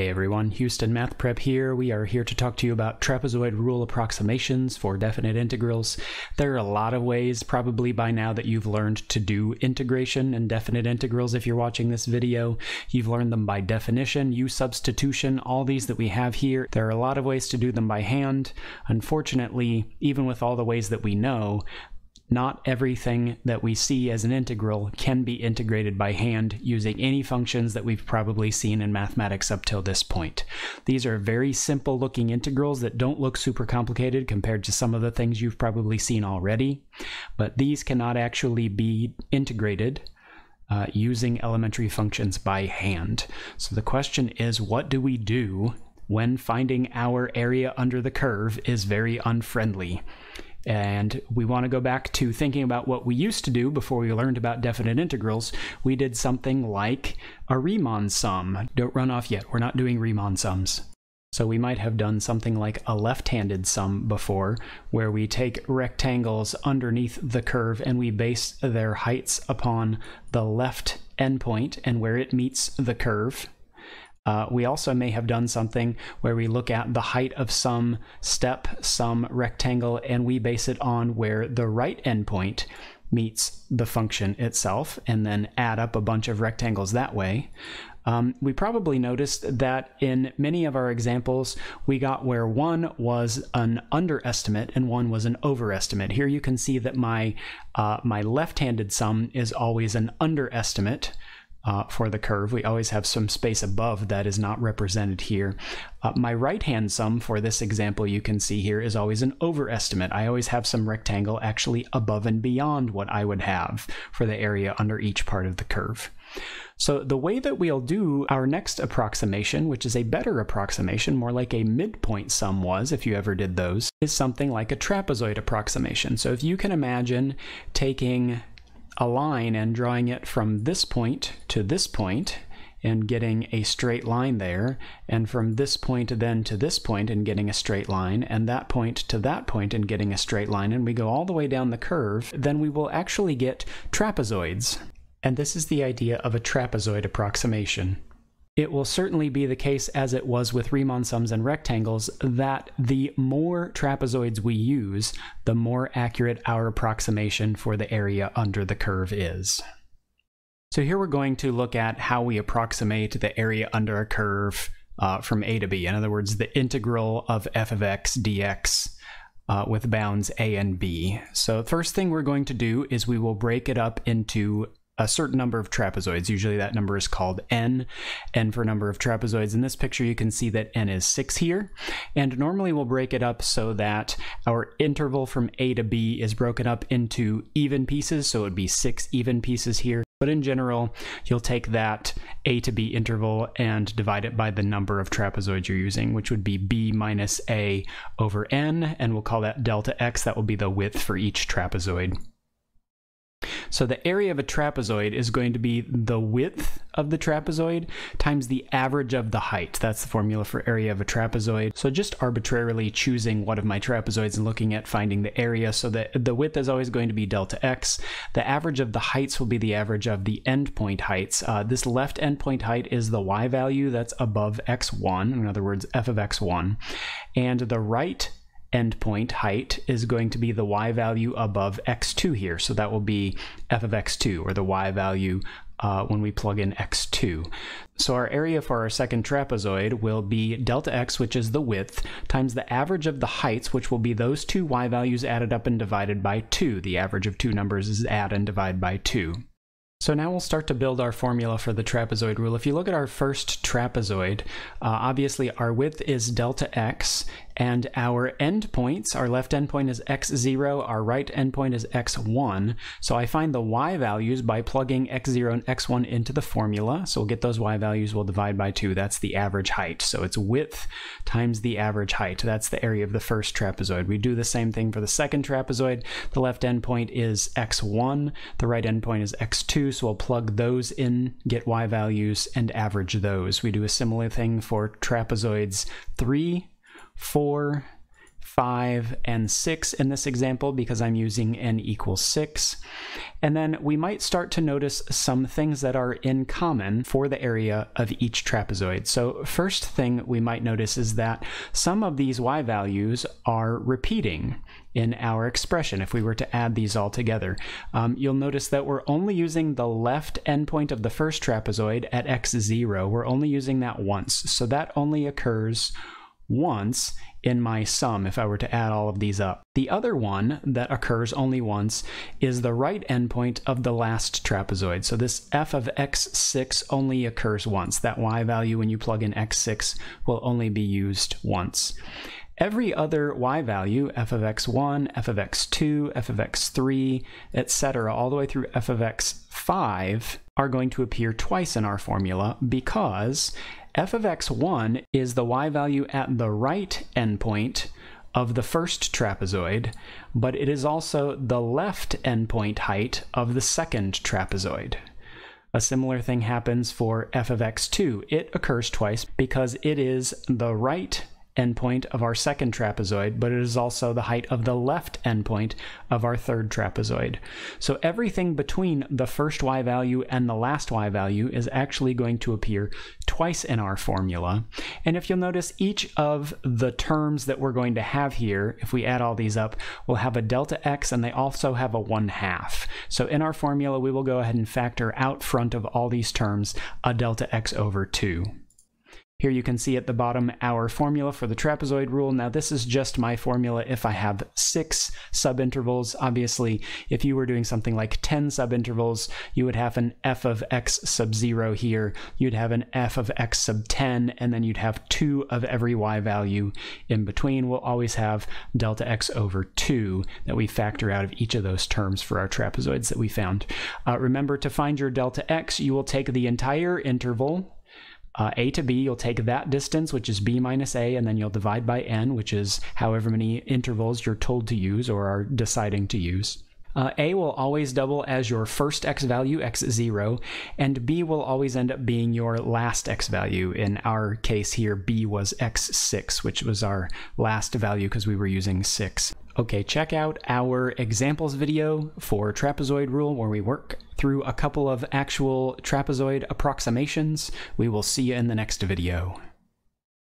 Hey everyone, Houston Math Prep here. We are here to talk to you about trapezoid rule approximations for definite integrals. There are a lot of ways probably by now that you've learned to do integration and definite integrals if you're watching this video. You've learned them by definition, u substitution, all these that we have here. There are a lot of ways to do them by hand. Unfortunately, even with all the ways that we know, not everything that we see as an integral can be integrated by hand using any functions that we've probably seen in mathematics up till this point. These are very simple looking integrals that don't look super complicated compared to some of the things you've probably seen already, but these cannot actually be integrated using elementary functions by hand. So the question is, what do we do when finding our area under the curve is very unfriendly? And we want to go back to thinking about what we used to do before we learned about definite integrals. We did something like a Riemann sum. Don't run off yet. We're not doing Riemann sums. So we might have done something like a left-handed sum before, where we take rectangles underneath the curve and we base their heights upon the left endpoint and where it meets the curve. We also may have done something where we look at the height of some step, some rectangle, and we base it on where the right endpoint meets the function itself, and then add up a bunch of rectangles that way. We probably noticed that in many of our examples, we got where one was an underestimate and one was an overestimate. Here you can see that my left-handed sum is always an underestimate. For the curve. We always have some space above that is not represented here. My right-hand sum for this example you can see here is always an overestimate. I always have some rectangle actually above and beyond what I would have for the area under each part of the curve. So the way that we'll do our next approximation, which is a better approximation, more like a midpoint sum was, if you ever did those, is something like a trapezoid approximation. So if you can imagine taking a line and drawing it from this point to this point and getting a straight line there, and from this point then to this point and getting a straight line, and that point to that point and getting a straight line, and we go all the way down the curve, then we will actually get trapezoids. And this is the idea of a trapezoid approximation. It will certainly be the case, as it was with Riemann sums and rectangles, that the more trapezoids we use, the more accurate our approximation for the area under the curve is. So here we're going to look at how we approximate the area under a curve from a to b. In other words, the integral of f of x dx with bounds a and b. So the first thing we're going to do is we will break it up into a certain number of trapezoids. Usually that number is called n for number of trapezoids. In this picture you can see that n is 6 here, and normally we'll break it up so that our interval from a to b is broken up into even pieces, so it would be 6 even pieces here. But in general, you'll take that a to b interval and divide it by the number of trapezoids you're using, which would be b minus a over n, and we'll call that delta x. That will be the width for each trapezoid. So the area of a trapezoid is going to be the width of the trapezoid times the average of the height. That's the formula for area of a trapezoid. So just arbitrarily choosing one of my trapezoids and looking at finding the area, so that the width is always going to be delta x. The average of the heights will be the average of the endpoint heights. This left endpoint height is the y value that's above x1, in other words f of x1, and the right endpoint height is going to be the y value above x2 here, so that will be f of x2, or the y value when we plug in x2. So our area for our second trapezoid will be delta x, which is the width, times the average of the heights, which will be those two y values added up and divided by 2. The average of two numbers is add and divide by 2. So now we'll start to build our formula for the trapezoid rule. If you look at our first trapezoid, obviously our width is delta x, and our endpoints, our left endpoint is x0, our right endpoint is x1. So I find the y values by plugging x0 and x1 into the formula. So we'll get those y values, we'll divide by 2. That's the average height. So it's width times the average height. That's the area of the first trapezoid. We do the same thing for the second trapezoid. The left endpoint is x1, the right endpoint is x2. So we'll plug those in, get y values, and average those. We do a similar thing for trapezoids 3, 4, 5, and 6 in this example because I'm using n = 6. And then we might start to notice some things that are in common for the area of each trapezoid. So first thing we might notice is that some of these y values are repeating in our expression if we were to add these all together. You'll notice that we're only using the left endpoint of the first trapezoid at x0. We're only using that once. So that only occurs once in my sum if I were to add all of these up. The other one that occurs only once is the right endpoint of the last trapezoid. So this f of x6 only occurs once. That y value when you plug in x6 will only be used once. Every other y value, f of x1, f of x2, f of x3, etc., all the way through f of x5, are going to appear twice in our formula because f of x1 is the y value at the right endpoint of the first trapezoid, but it is also the left endpoint height of the second trapezoid. A similar thing happens for f of x2. It occurs twice because it is the right endpoint of our second trapezoid, but it is also the height of the left endpoint of our third trapezoid. So everything between the first y value and the last y value is actually going to appear twice in our formula. And if you'll notice, each of the terms that we're going to have here, if we add all these up, will have a delta x, and they also have a 1/2. So in our formula, we will go ahead and factor out front of all these terms a delta x over 2. Here you can see at the bottom our formula for the trapezoid rule. Now this is just my formula if I have 6 subintervals. Obviously, if you were doing something like 10 subintervals, you would have an f of x0 here, you'd have an f of x10, and then you'd have 2 of every y value in between. We'll always have delta x over 2 that we factor out of each of those terms for our trapezoids that we found. Remember, to find your delta x, you will take the entire interval, a to b, you'll take that distance, which is b minus a, and then you'll divide by n, which is however many intervals you're told to use or are deciding to use. A will always double as your first x value, x0, and b will always end up being your last x value. In our case here, b was x6, which was our last value because we were using 6. Okay, check out our examples video for trapezoid rule where we work through a couple of actual trapezoid approximations. We will see you in the next video.